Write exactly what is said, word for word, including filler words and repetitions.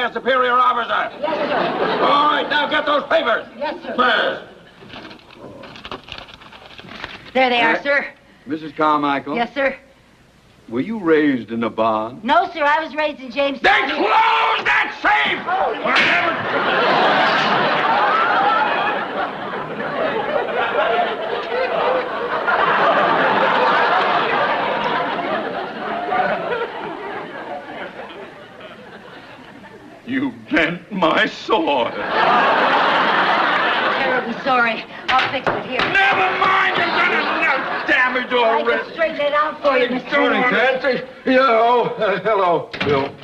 A superior officer. Yes, sir. All right, now get those papers. Yes, sir. Please. There they are, uh, sir. Missus Carmichael. Yes, sir. Were you raised in a barn? No, sir. I was raised in Jamestown. They closed that safe! Oh, yeah. You bent my sword. Terribly sorry. I'll fix it here. Never mind. You're gonna know damage already. I can straighten it out for you, Mister Carmichael. You know, uh, hello, Bill.